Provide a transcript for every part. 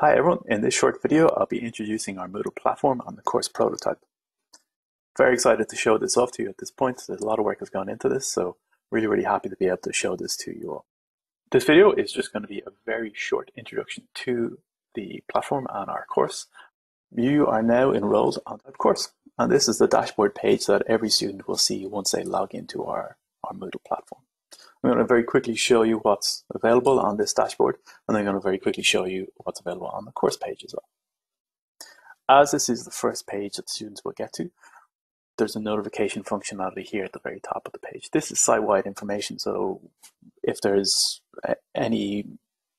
Hi everyone, in this short video I'll be introducing our Moodle platform on the course prototype. Very excited to show this off to you at this point. There's a lot of work has gone into this, so really happy to be able to show this to you all. This video is just going to be a very short introduction to the platform and our course. You are now enrolled on that course, and this is the dashboard page that every student will see once they log into our Moodle platform. I'm going to very quickly show you what's available on this dashboard, and I'm going to very quickly show you what's available on the course page as well. As this is the first page that students will get to, there's a notification functionality here at the very top of the page. This is site-wide information, so if there's any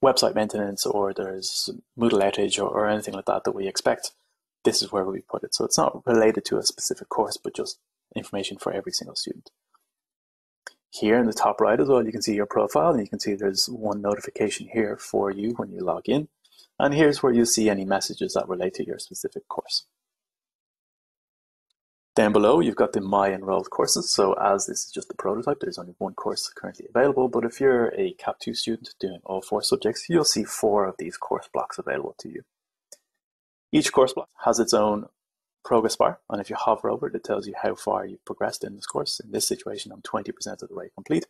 website maintenance or there's Moodle outage or anything like that that we expect, this is where we put it. So it's not related to a specific course, but just information for every single student. Here in the top right as well, you can see your profile, and you can see there's one notification here for you when you log in. And here's where you see any messages that relate to your specific course. Down below, you've got the My Enrolled Courses. So as this is just the prototype, there's only one course currently available. But if you're a CAP2 student doing all four subjects, you'll see four of these course blocks available to you. Each course block has its own progress bar, and if you hover over it, it tells you how far you've progressed in this course. In this situation, I'm 20% of the way complete,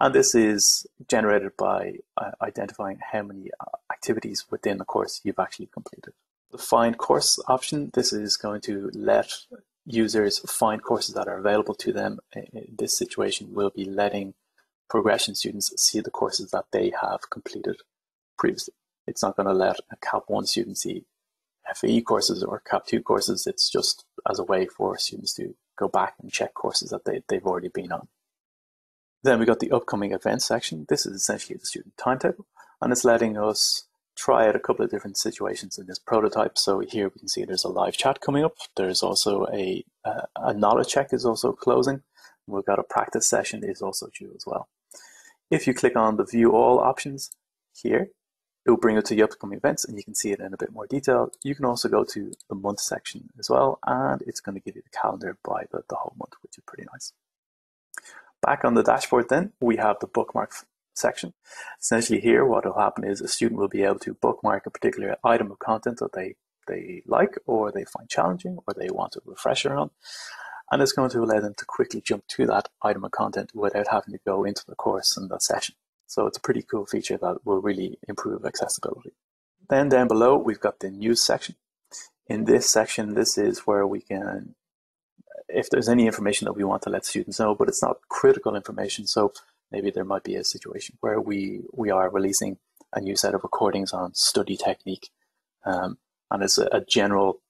and this is generated by identifying how many activities within the course you've actually completed. The Find Course option, this is going to let users find courses that are available to them. In this situation, we'll be letting progression students see the courses that they have completed previously. It's not going to let a CAP1 student see FAE courses or CAP2 courses. It's just as a way for students to go back and check courses that they've already been on. Then we got the upcoming events section. This is essentially the student timetable, and it's letting us try out a couple of different situations in this prototype. So here we can see there's a live chat coming up. There's also a knowledge check is also closing. We've got a practice session is also due as well. If you click on the view all options here, it will bring you to the upcoming events, and you can see it in a bit more detail. You can also go to the month section as well, and it's going to give you the calendar by the whole month, which is pretty nice. Back on the dashboard then, we have the bookmark section. Essentially here, what will happen is a student will be able to bookmark a particular item of content that they like, or they find challenging, or they want a refresher on. And it's going to allow them to quickly jump to that item of content without having to go into the course and that session. So it's a pretty cool feature that will really improve accessibility. Then down below, we've got the news section. In this section, this is where we can, if there's any information that we want to let students know, but it's not critical information. So maybe there might be a situation where we are releasing a new set of recordings on study technique. And it's a general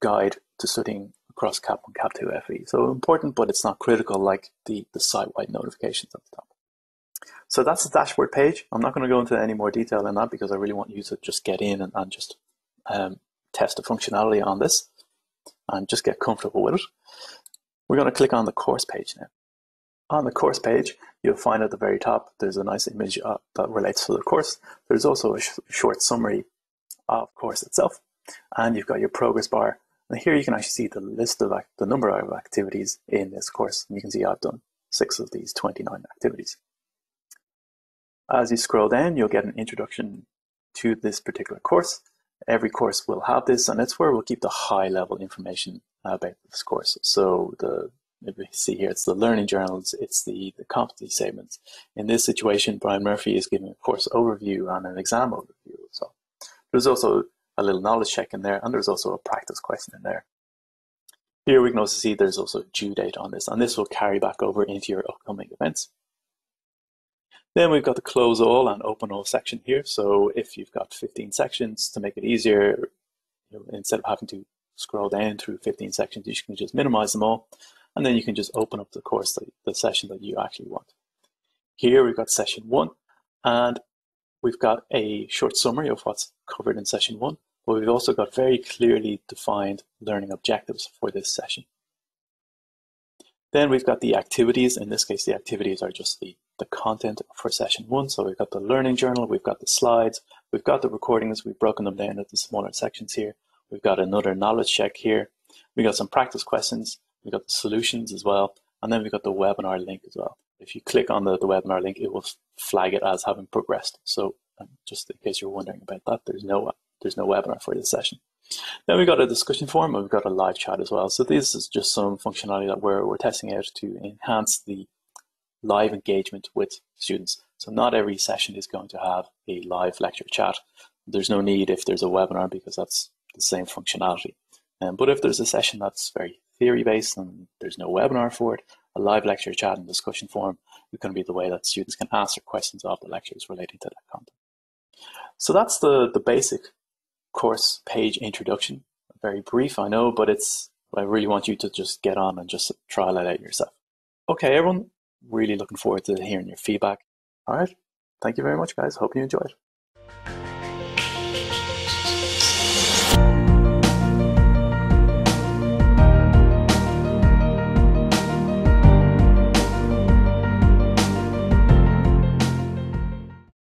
guide to studying across CAP1, CAP2, FAE. So important, but it's not critical like the site-wide notifications at the top. So that's the dashboard page. I'm not going to go into any more detail than that because I really want you to just get in and just test the functionality on this and just get comfortable with it. We're going to click on the course page now. On the course page, you'll find at the very top, there's a nice image that relates to the course. There's also a short summary of the course itself, and you've got your progress bar. And here you can actually see the list of the number of activities in this course. And you can see I've done 6 of these 29 activities. As you scroll down, you'll get an introduction to this particular course. Every course will have this, and it's where we'll keep the high-level information about this course. So if you see here, it's the learning journals, it's the competency statements. In this situation, Brian Murphy is giving a course overview and an exam overview. So there's also a little knowledge check in there, and there's also a practice question in there. Here we can also see there's also a due date on this, and this will carry back over into your upcoming events. Then we've got the close all and open all section here. So if you've got 15 sections, to make it easier, instead of having to scroll down through 15 sections, you can just minimize them all. And then you can just open up the course, the session that you actually want. Here we've got session 1, and we've got a short summary of what's covered in session 1, but we've also got very clearly defined learning objectives for this session. Then we've got the activities. In this case, the activities are just the content for session 1. So we've got the learning journal, we've got the slides, we've got the recordings, we've broken them down into smaller sections here. We've got another knowledge check here. We've got some practice questions, we've got the solutions as well, and then we've got the webinar link as well. If you click on the webinar link, it will flag it as having progressed. So just in case you're wondering about that, there's no there's no webinar for this session. Then we've got a discussion forum, and we've got a live chat as well. So this is just some functionality that we're testing out to enhance the live engagement with students. So not every session is going to have a live lecture chat. There's no need if there's a webinar, because that's the same functionality. But if there's a session that's very theory-based and there's no webinar for it, a live lecture chat and discussion forum is going to be the way that students can answer questions of the lectures relating to that content. So that's the basic course page introduction. Very brief, I know, but it's, I really want you to just get on and just trial it out yourself. Okay, everyone, really looking forward to hearing your feedback. All right, thank you very much, guys. Hope you enjoyed.